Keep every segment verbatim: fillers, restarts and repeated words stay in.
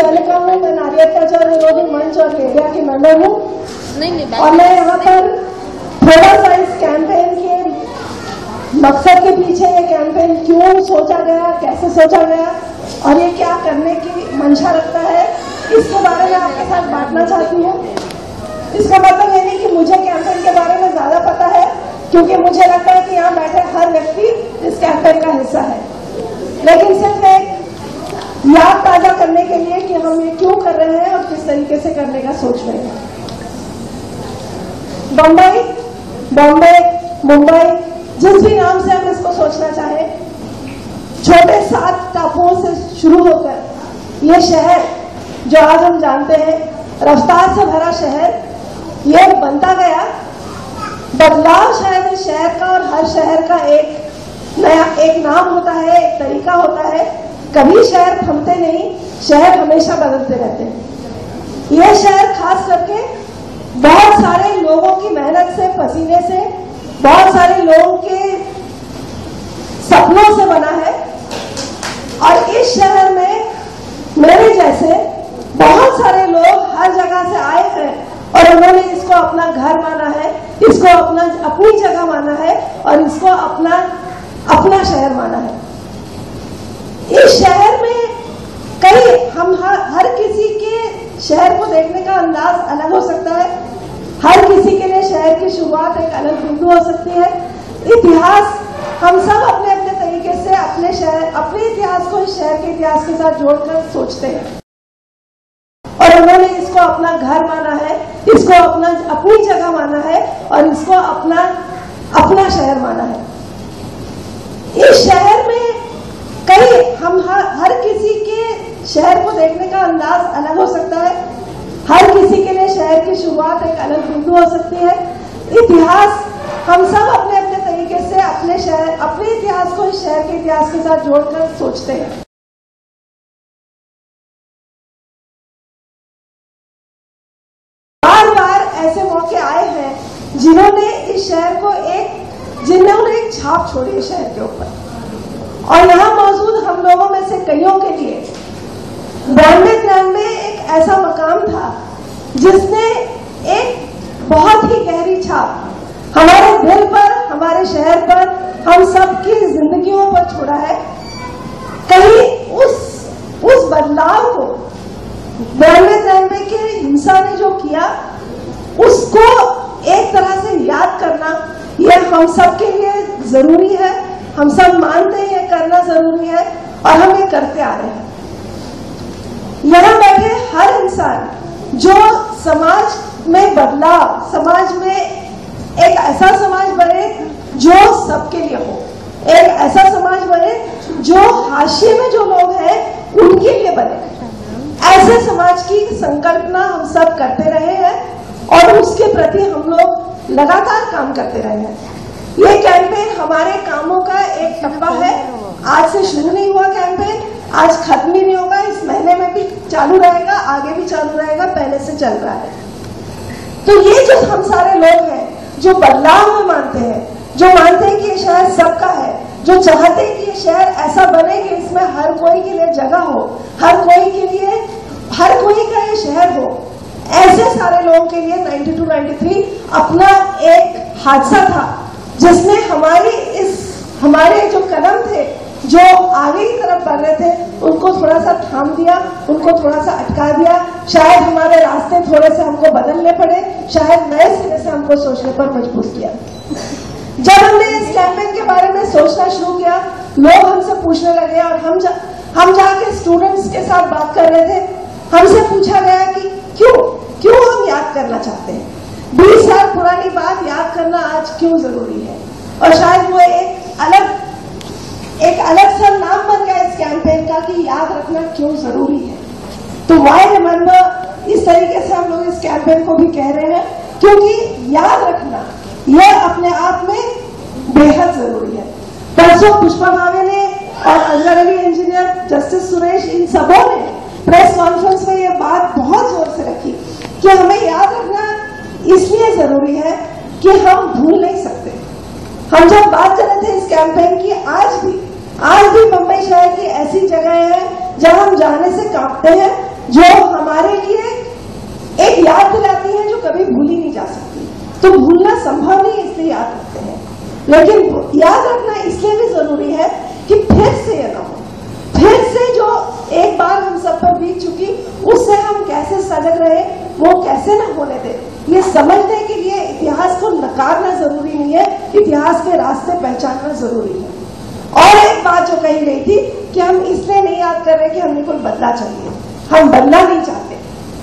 Telecom में नारियल प्रचार विरोधी मंच और मीडिया की मेंबर हूँ और मैं यहाँ पर थोड़ा सा इस कैंपेन के मकसद के पीछे ये कैंपेन क्यों सोचा गया, कैसे सोचा गया और ये क्या करने की मंशा रखता है, इसके बारे में आपके साथ बांटना चाहती हूँ। इसका मतलब ये नहीं कि मुझे कैंपेन के बारे में ज्यादा पता है, क्योंकि मुझे लगता है कि यहाँ बैठे हर व्यक्ति इस कैंपेन का हिस्सा है, लेकिन सिर्फ एक याद ताजा करने के लिए कि हम ये क्यों कर रहे हैं और किस तरीके से करने का सोच रहे हैं। बम्बई, बॉम्बे, मुंबई, जिस भी नाम से हम इसको सोचना चाहें, छोटे सात टापुओं से शुरू होकर ये शहर जो आज हम जानते हैं, रफ्तार से भरा शहर ये बनता गया। बदलाव शायद इस शहर का और हर शहर का एक नया एक नाम होता है, एक तरीका होता है। कभी शहर थमते नहीं, शहर हमेशा बदलते रहते हैं। यह शहर खास करके बहुत सारे लोगों की मेहनत से, पसीने से, बहुत सारे लोगों के सपनों से बना है और इस शहर में मेरे जैसे बहुत सारे लोग हर जगह से आए हैं और उन्होंने इसको अपना घर माना है, इसको अपना अपनी जगह माना है और इसको अपना अपना शहर माना है। इस शहर में कई हम हर, हर किसी के शहर को देखने का अंदाज अलग हो सकता है, हर किसी के लिए शहर की शुरुआत एक अलग बिंदु हो सकती है। इतिहास हम सब अपने अपने तरीके से अपने शहर अपने इतिहास को इस शहर के इतिहास के साथ जोड़कर सोचते हैं और उन्होंने इसको अपना घर माना है, इसको अपना अपनी जगह माना है और इसको अपना अपना शहर माना है। इस शहर में कई हम हर, हर किसी के शहर को देखने का अंदाज अलग हो सकता है, हर किसी के लिए शहर की शुरुआत एक अलग बिंदु हो सकती है। इतिहास हम सब अपने अपने तरीके से अपने शहर अपने इतिहास को इस शहर के इतिहास के साथ जोड़कर सोचते हैं। जिन्होंने इस शहर को एक जिन्होंने एक छाप छोड़ी है शहर के ऊपर और यहाँ मौजूद हम लोगों में से कईयों के लिए बॉम्बे तिरानवे एक ऐसा मकाम था जिसने एक बहुत ही गहरी छाप हमारे दिल पर, हमारे शहर पर, हम सबकी जिंदगियों पर छोड़ा है। कहीं उस उस बदलाव को बॉम्बे तिरानवे के हिंसा ने जो किया उसको एक तरह से याद करना यह हम सब के लिए जरूरी है। हम सब मानते हैं करना जरूरी है और हम ये करते आ रहे हैं। यहाँ बैठे हर इंसान जो समाज में बदलाव, समाज में एक ऐसा समाज बने जो सबके लिए हो, एक ऐसा समाज बने जो हाशिए में जो लोग हैं उनके लिए बने, ऐसे समाज की संकल्पना हम सब करते रहे हैं और उसके प्रति हम लोग लगातार काम करते रहे हैं। ये कैंपेन हमारे कामों का एक टप्पा है। आज से शुरू नहीं हुआ कैंपेन, आज खत्म ही नहीं होगा, इस महीने में भी चालू रहेगा, आगे भी चालू रहेगा, पहले से चल रहा है। तो ये जो हम सारे लोग हैं जो बदलाव में मानते हैं, जो मानते हैं कि ये शहर सबका है, जो चाहते हैं कि ये शहर ऐसा बने कि इसमें हर कोई के लिए जगह हो, हर कोई के लिए हर कोई का ये शहर हो, ऐसे सारे लोगों के लिए बानवे तिरानवे अपना एक हादसा था जिसने हमारी इस हमारे जो कदम थे जो आगे की तरफ बढ़ रहे थे उनको थोड़ा सा थाम दिया, उनको थोड़ा सा अटका दिया। शायद हमारे रास्ते थोड़े से हमको बदलने पड़े, शायद नए सिरे से हमको सोचने पर मजबूर किया। जब हमने इस कैंपेन के बारे में सोचना शुरू किया, लोग हमसे पूछने लगे और हम जा, हम जाके स्टूडेंट्स के साथ बात कर रहे थे। हमसे पूछा गया कि क्यों क्यों हम याद करना चाहते हैं, बीस साल पुरानी बात याद करना आज क्यों जरूरी है। और शायद वो एक अलग एक अलग सा नाम बन गया इस कैंपेन का कि याद रखना क्यों जरूरी है। तो वाई रिमेंबर, इस तरीके से हम लोग इस कैंपेन को भी कह रहे हैं क्योंकि याद रखना यह अपने आप में बेहद जरूरी है। परसों पुष्पा भावे ने और असगर अली इंजीनियर, जस्टिस सुरेश, इन सबों ने प्रेस कॉन्फ्रेंस में यह बात बहुत जोर से रखी कि हमें याद रखना इसलिए जरूरी है कि हम भूल नहीं सकते। हम जब बात कर रहे थे इस कैंपेन की, आज भी आज भी मुंबई शहर की ऐसी जगह है जहां हम जाने से कांपते हैं, जो हमारे लिए एक याद दिलाती है जो कभी भूली नहीं जा सकती। तो भूलना संभव नहीं, इसलिए याद रखते हैं, लेकिन याद रखना इसलिए भी जरूरी है कि फिर से ये ना हो, फिर से जो एक बार हम सब पर बीत चुकी उससे हम कैसे सजग रहे, वो कैसे ना होने दे। ये समझने के लिए इतिहास को नकारना जरूरी नहीं है, इतिहास के रास्ते पहचानना जरूरी है। और एक बात जो कही गई थी कि हम इसलिए नहीं याद कर रहे कि हमने कुछ बदला चाहिए, हम बदला नहीं चाहते,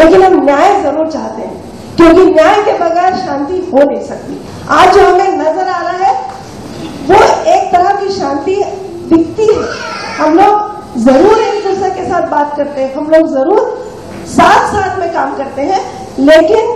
लेकिन हम न्याय जरूर चाहते हैं, क्योंकि न्याय के बगैर शांति हो नहीं सकती। आज जो हमें नजर आ रहा है वो एक तरह की शांति दिखती है। हम लोग जरूर एक दूसरे के साथ बात करते हैं, हम लोग जरूर साथ साथ में काम करते हैं, लेकिन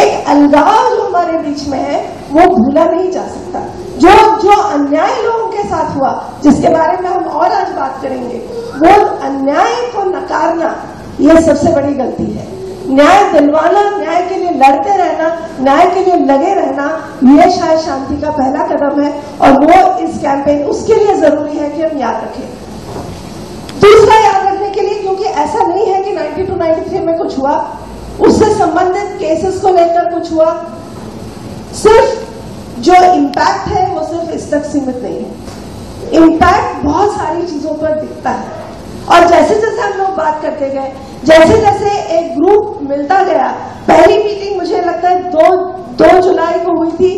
एक अलगाव जो हमारे बीच में है वो भूला नहीं जा सकता। जो जो अन्याय लोगों के साथ हुआ, जिसके बारे में हम और आज बात करेंगे, वो अन्याय को नकारना ये सबसे बड़ी गलती है। न्याय दिलवाना, न्याय के लिए लड़ते रहना, न्याय के लिए लगे रहना, ये शायद शांति का पहला कदम है, और वो इस कैंपेन उसके लिए जरूरी है कि हम याद रखें। दूसरा, याद रखने के लिए, क्योंकि ऐसा नहीं है कि नाइनटी टू नाइनटी थ्री में कुछ हुआ, उससे संबंधित केसेस को लेकर कुछ हुआ, सिर्फ जो इम्पैक्ट है वो सिर्फ इस तक सीमित नहीं है। इम्पैक्ट बहुत सारी चीजों पर दिखता है, और जैसे जैसे हम लोग बात करते गए, जैसे जैसे एक ग्रुप मिलता गया, पहली मीटिंग मुझे लगता है दो दो जुलाई को हुई थी,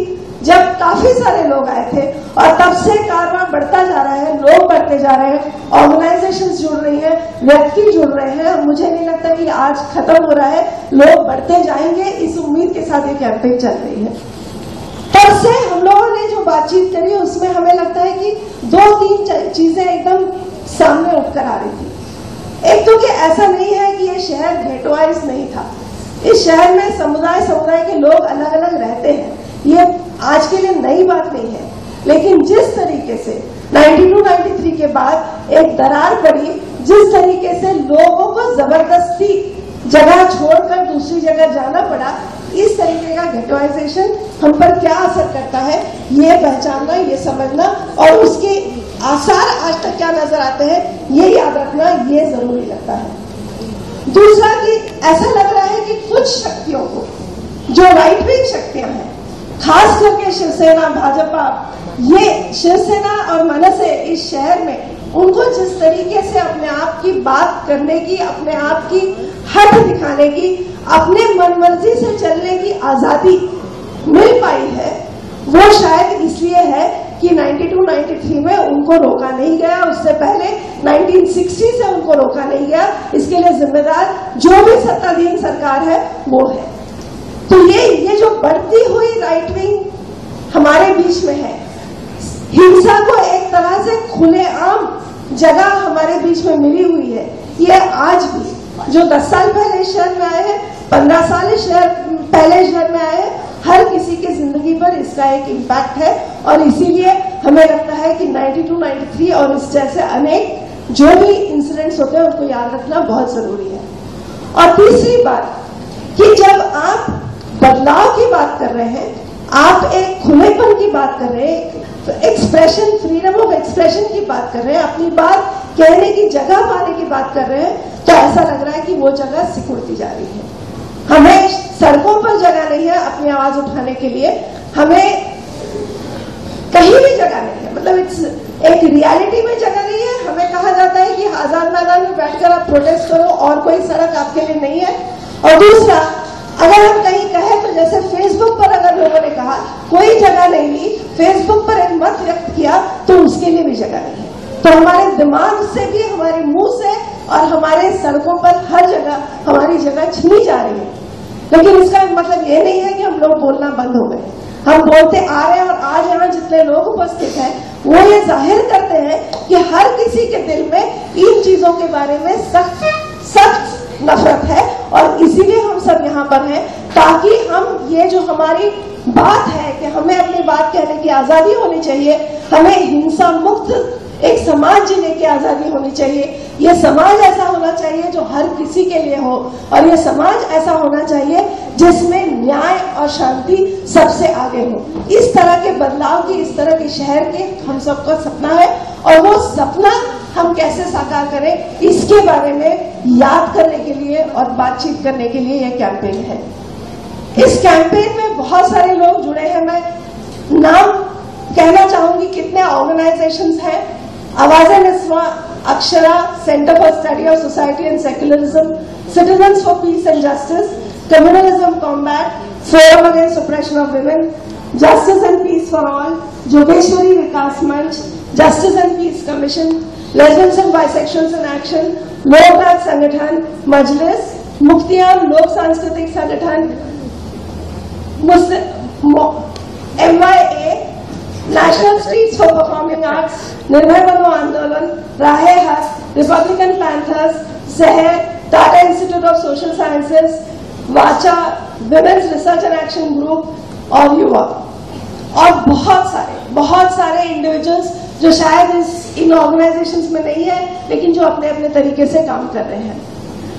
जब काफी सारे लोग आए थे, और तब से कारवां बढ़ता जा रहा है, लोग बढ़ते जा रहे हैं, ऑर्गेनाइजेशंस जुड़ रही हैं, व्यक्ति जुड़ रहे हैं। मुझे नहीं लगता कि आज खत्म हो रहा है, लोग बढ़ते जाएंगे, इस उम्मीद के साथ ये कैंपेन चल रही है। तब से हम लोगों ने जो बातचीत करी उसमें हमें लगता है कि दो तीन चीजें एकदम सामने उठकर आ रही थी। एक तो कि ऐसा नहीं है कि ये शहर गेटोआइज नहीं था, इस शहर में समुदाय समुदाय के लोग अलग अलग रहते हैं, ये आज के लिए नई बात नहीं है, लेकिन जिस तरीके से नाइनटी टू नाइनटी थ्री के बाद एक दरार पड़ी, जिस तरीके से लोगों को जबरदस्ती जगह छोड़कर दूसरी जगह जाना पड़ा, इस तरीके का गेटोइजेशन हम पर क्या असर करता है ये पहचानना, ये समझना, और उसके आसार आज तक क्या नजर आते हैं ये याद रखना ये जरूरी लगता है। दूसरा कि ऐसा लग रहा है कि कुछ शक्तियों को, जो राइट विंग शक्तियां हैं, खास करके शिवसेना, भाजपा, ये शिवसेना और मनसे इस शहर में उनको जिस तरीके से अपने आप की बात करने की, अपने आप की हट दिखाने की, अपने मनमर्जी से चलने की आजादी मिल पाई है, वो शायद इसलिए है कि नाइनटी टू नाइनटी थ्री में उनको रोका नहीं गया, उससे पहले नाइनटीन सिक्सटी से उनको रोका नहीं गया। इसके लिए जिम्मेदार जो भी सत्ताधीन सरकार है वो है। तो ये ये जो बढ़ती हुई राइट विंग हमारे बीच में है, हिंसा को एक तरह से खुलेआम जगह हमारे बीच में मिली हुई है, ये आज भी, जो दस साल पहले शहर में आए हैं, पंद्रह साल शहर पहले शहर में आए हैं, हर किसी के जिंदगी पर इसका एक इम्पैक्ट है। और इसीलिए हमें लगता है कि नाइनटी टू नाइनटी थ्री और इस जैसे अनेक जो भी इंसिडेंट्स होते हैं उनको याद रखना बहुत जरूरी है। और तीसरी बात कि जब आप बदलाव की बात कर रहे हैं, आप एक खुलेपन की बात कर रहे हैं, एक्सप्रेशन, फ्रीडम ऑफ एक्सप्रेशन की बात कर रहे हैं, अपनी बात कहने की जगह पाने की बात कर रहे हैं, तो ऐसा लग रहा है कि वो जगह सिकुड़ती जा रही है। हमें सड़कों पर जगह नहीं है अपनी आवाज उठाने के लिए, हमें कहीं भी जगह नहीं है, मतलब इट्स एक रियलिटी में जगह नहीं है। हमें कहा जाता है कि आजाद मैदान में बैठकर आप प्रोटेस्ट करो, और कोई सड़क आपके लिए नहीं है। और दूसरा, अगर हम कहीं कहे तो जैसे फेसबुक पर अगर लोगों ने कहा कोई जगह नहीं ली, फेसबुक पर एक मत व्यक्त किया, तो उसके लिए भी जगह नहीं है। तो हमारे दिमाग से भी, हमारे मुंह से और हमारे सड़कों पर हर जगह हमारी जगह छीनी जा रही है। लेकिन इसका मतलब ये नहीं है कि हम लोग बोलना बंद हो गए, हम बोलते आ रहे हैं। और आज यहाँ जितने लोग उपस्थित हैं वो ये जाहिर करते हैं कि हर किसी के दिल में इन चीजों के बारे में सख्त सख्त नफरत है, और इसीलिए हम सब यहाँ पर हैं, ताकि हम ये जो हमारी बात है कि हमें अपनी बात कहने की आजादी होनी चाहिए, हमें हिंसा मुक्त एक समाज जीने की आजादी होनी चाहिए, ये समाज ऐसा होना चाहिए जो हर किसी के लिए हो, और ये समाज ऐसा होना चाहिए जिसमें न्याय और शांति सबसे आगे हो। इस तरह के बदलाव की, इस तरह के शहर के हम सबका सपना है, और वो सपना हम कैसे साकार करें, इसके बारे में याद करने के लिए और बातचीत करने के लिए यह कैंपेन है। इस कैंपेन में बहुत सारे लोग जुड़े हैं। मैं नाम कहना चाहूंगी कितने ऑर्गेनाइजेशंस हैं। Awaaz Niswa, Akshara, centre for study of society in secularism, citizens for peace and justice, communalism combat, forum against operation of women, justice and peace for all, Jogeshwari Vikas Manch, justice and peace commission, lesbians and bisexuals in action, Lok Raj Sangathan, Majlis, Muktiyan Lok Sanskritik Sangathan, M Y A, national streets for performing arts, Nirbhay Bano Andolan, Rah e Haq, Republican panthers, Sahar, Tata institute of social sciences, Vacha women's research and action group और युवा, और बहुत सारे बहुत सारे individuals जो शायद इस इन organisations में नहीं है, लेकिन जो अपने अपने तरीके से काम कर रहे हैं।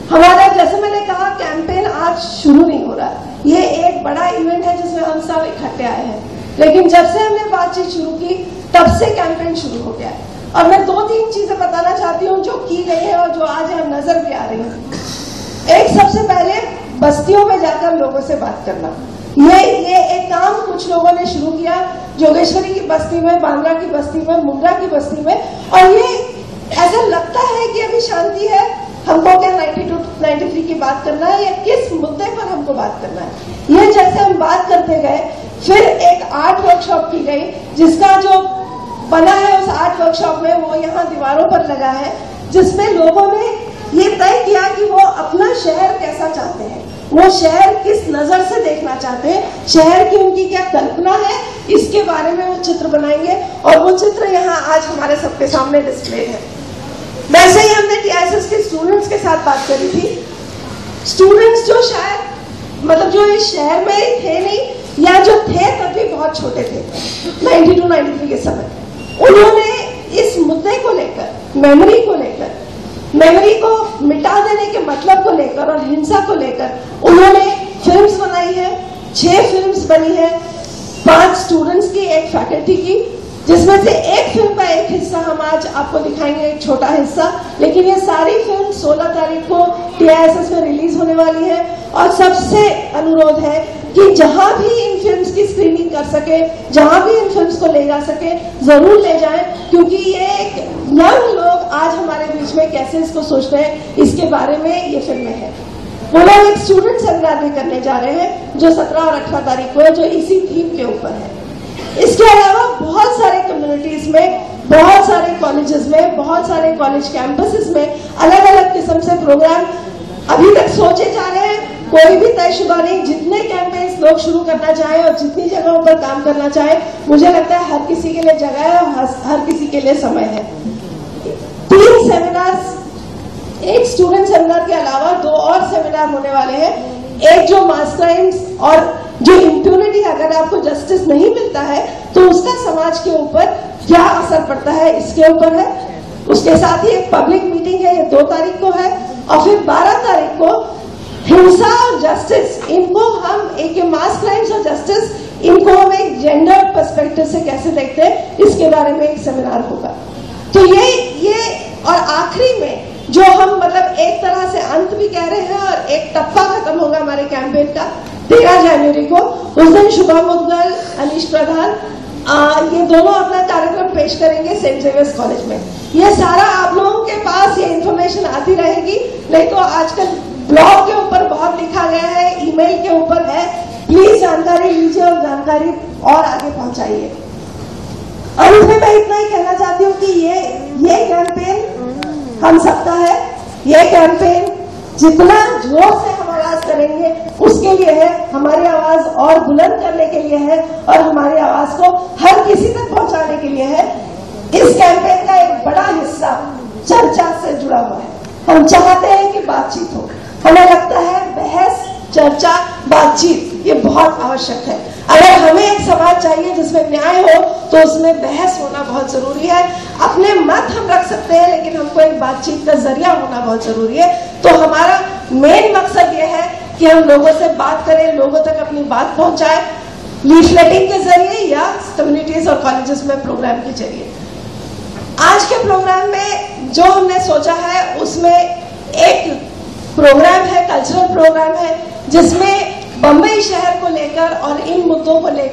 हमारा, जैसे मैंने कहा, कैंपेन आज शुरू नहीं हो रहा, ये एक बड़ा इवेंट है जिसमें हम सब इकट्ठे आए हैं, लेकिन जब से हमने बातचीत शुरू की तब से कैंपेन शुरू हो गया है। और मैं दो तीन चीजें बताना चाहती हूँ जो की गई है और जो आज हम नजर भी आ रही है। एक, सबसे पहले बस्तियों में जाकर लोगों से बात करना। ये ये एक काम कुछ लोगों ने शुरू किया, जोगेश्वरी की बस्ती में, बांद्रा की बस्ती में, मुंगरा की बस्ती में, और ये ऐसा लगता है कि अभी शांति है, हमको क्या बानवे तिरानवे की बात करना है या किस मुद्दे पर हमको बात करना है। ये जैसे हम बात करते गए, फिर एक आर्ट वर्कशॉप की गई, जिसका जो बना है उस आर्ट वर्कशॉप में वो यहाँ दीवारों पर लगा है, जिसमें लोगों ने ये तय किया कि वो अपना शहर कैसा चाहते हैं, वो शहर किस नजर से देखना चाहते हैं, शहर की उनकी क्या कल्पना है, इसके बारे में वो चित्र बनाएंगे, और वो चित्र यहाँ आज हमारे सबके सामने डिस्प्ले है। वैसे ही हमने टीआईएसएस के स्टूडेंट्स के साथ बात करी थी। स्टूडेंट्स जो शायद मतलब जो इस शहर में थे नहीं, या जो थे तब भी बहुत छोटे थे, बानवे तिरानवे के समय, उन्होंने इस मुद्दे को लेकर, मेमोरी को लेकर, मेमोरी को मिटा देने के मतलब को लेकर और हिंसा को लेकर उन्होंने फिल्म्स बनाई है। छह फिल्म्स बनी है, पांच स्टूडेंट्स की, एक फैकल्टी की, जिसमें से एक फिल्म का एक हिस्सा हम आज आपको दिखाएंगे, एक छोटा हिस्सा, लेकिन ये सारी फिल्म सोलह तारीख को टीआईएसएस में रिलीज होने वाली है। और सबसे अनुरोध है कि जहां भी इन फिल्म्स की स्क्रीनिंग कर सके, जहां भी इन फिल्म्स को ले जा सके, जरूर ले जाएं, क्योंकि ये एक यंग लोग आज हमारे बीच में कैसे इसको सोचते हैं, इसके बारे में ये फिल्में हैं। वो लोग एक स्टूडेंट सेमिनार भी करने जा रहे हैं जो सत्रह और अठारह तारीख को है, जो इसी थीम के ऊपर है। इसके अलावा बहुत सारे कम्युनिटीज में, बहुत सारे कॉलेजेस में, बहुत सारे कॉलेज कैंपसेस में अलग अलग किस्म से प्रोग्राम अभी तक सोचे जा रहे हैं, कोई भी तयशुदा नहीं। जितने कैंपेन्स लोग शुरू करना चाहे और जितनी जगहों पर काम करना चाहे, मुझे लगता है हर किसी के लिए जगह है और हर किसी के लिए समय है। तीन सेमिनार्स, एक स्टूडेंट सेमिनार के अलावा दो और सेमिनार होने वाले हैं। एक जो मास क्राइम्स और जो इम्प्यूनिटी, अगर आपको जस्टिस नहीं मिलता है तो उसका समाज के ऊपर क्या असर पड़ता है, इसके ऊपर है। उसके साथ ही एक पब्लिक मीटिंग है, ये दो तारीख को है। और फिर बारह तारीख को हिंसा और जस्टिस, इनको हम एक मास क्राइम्स और जस्टिस, इनको हम एक जेंडर पर्सपेक्टिव से कैसे देखते हैं, इसके बारे में एक सेमिनार होगा। तो ये ये और आखिरी में जो हम मतलब एक तरह से अंत भी कह रहे हैं और एक टप्पा खत्म होगा हमारे कैंपेन का तेरह जनवरी को। उस दिन शुभा मुदगल, अनीश प्रधान, आ, ये दोनों अपना कार्यक्रम पेश करेंगे सेंट जेवियर्स कॉलेज में। ये सारा आप लोगों के पास ये इन्फॉर्मेशन आती रहेगी, नहीं तो आजकल ब्लॉग के ऊपर बहुत लिखा गया है, ईमेल के ऊपर है, प्लीज जानकारी लीजिए और जानकारी और आगे पहुंचाइए। और इसमें मैं इतना ही कहना चाहती हूँ कि ये ये कैंपेन हम सबका है। ये कैंपेन जितना जोर से हम आवाज करेंगे उसके लिए है, हमारी आवाज और बुलंद करने के लिए है, और हमारी आवाज को हर किसी तक पहुंचाने के लिए है। इस कैंपेन का एक बड़ा हिस्सा चर्चा से जुड़ा हुआ है। हम चाहते हैं कि बातचीत हो, हमें लगता है बहस, चर्चा, बातचीत ये बहुत आवश्यक है। अगर हमें एक समाज चाहिए जिसमें न्याय हो तो उसमें बहस होना बहुत जरूरी है। अपने मत हम रख सकते हैं, लेकिन हमको एक बातचीत का जरिया होना बहुत जरूरी है। तो हमारा मेन मकसद ये है कि हम लोगों से बात करें, लोगों तक अपनी बात पहुंचाएं, लीफलेटिंग के जरिए या कम्युनिटीज और कॉलेजेस में प्रोग्राम के जरिए। आज के प्रोग्राम में जो हमने सोचा है उसमें एक प्रोग्राम है, कल्चरल प्रोग्राम है, जिसमें बम्बई शहर को लेकर और इन मुद्दों को लेकर